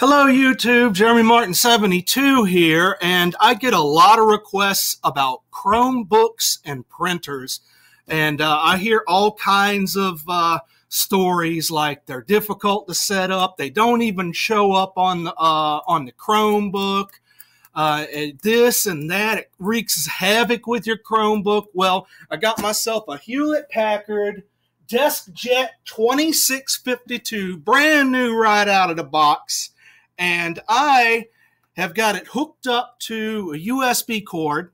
Hello YouTube, JeremyMartin72 here, and I get a lot of requests about Chromebooks and printers, and I hear all kinds of stories like they're difficult to set up, they don't even show up on the Chromebook, this and that, it wreaks havoc with your Chromebook. Well, I got myself a Hewlett-Packard DeskJet 2652, brand new right out of the box. And I have got it hooked up to a USB cord,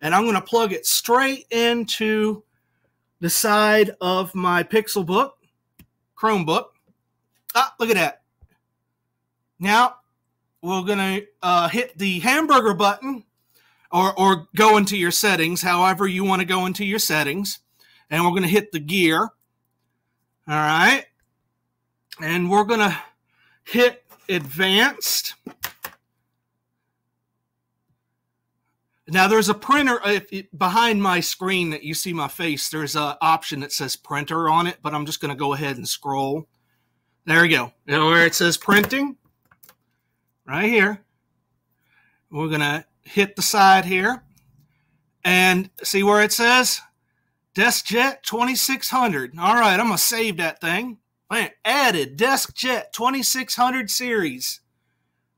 and I'm going to plug it straight into the side of my Pixelbook, Chromebook. Ah, look at that. Now, we're going to hit the hamburger button or go into your settings, however you want to go into your settings. And we're going to hit the gear. All right. And we're going to hit advanced. Now there's a printer behind my screen that you see my face. There's an option that says printer on it, but I'm just going to go ahead and scroll. There you go. You know where it says printing? Right here. We're going to hit the side here and see where it says DeskJet 2600. All right, I'm going to save that thing. Man, added DeskJet 2600 series.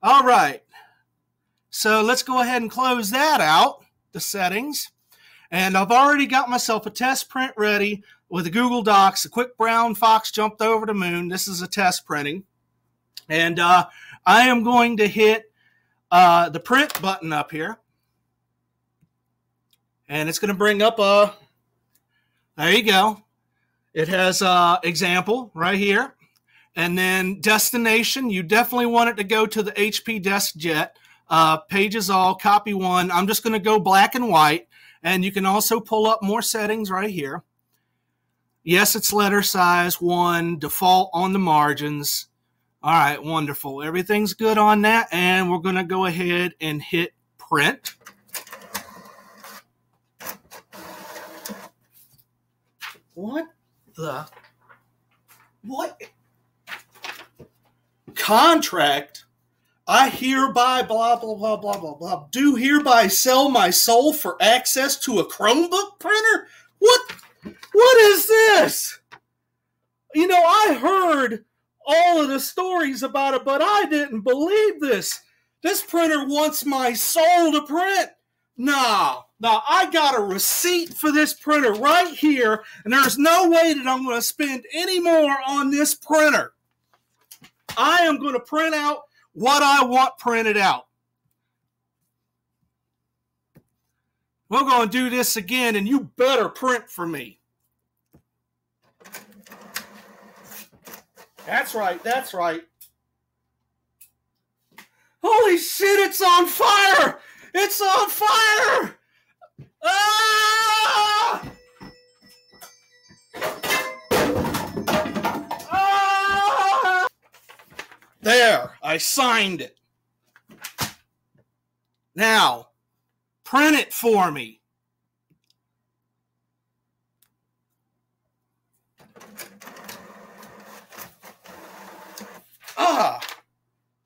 All right, so let's go ahead and close that out, the settings. And I've already got myself a test print ready with a Google Docs, a quick brown fox jumped over the moon. This is a test printing. And I am going to hit the print button up here. And it's going to bring up a... There you go. It has example right here. And then destination, you definitely want it to go to the HP DeskJet. Pages all, copy one. I'm just going to go black and white. And you can also pull up more settings right here. Yes, it's letter size 1, default on the margins. All right, wonderful. Everything's good on that. And we're going to go ahead and hit print. What contract? I hereby blah, blah, blah, blah, blah, blah. Do hereby sell my soul for access to a Chromebook printer? What is this? You know, I heard all of the stories about it, but I didn't believe this. This printer wants my soul to print. Nah, I got a receipt for this printer right here, and there's no way that I'm going to spend any more on this printer. I am going to print out what I want printed out. We're going to do this again, and you better print for me. That's right, that's right. Holy shit, it's on fire! It's on fire! Ah! Ah! There, I signed it. Now, print it for me. Ah,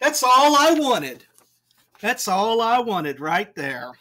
that's all I wanted. That's all I wanted right there.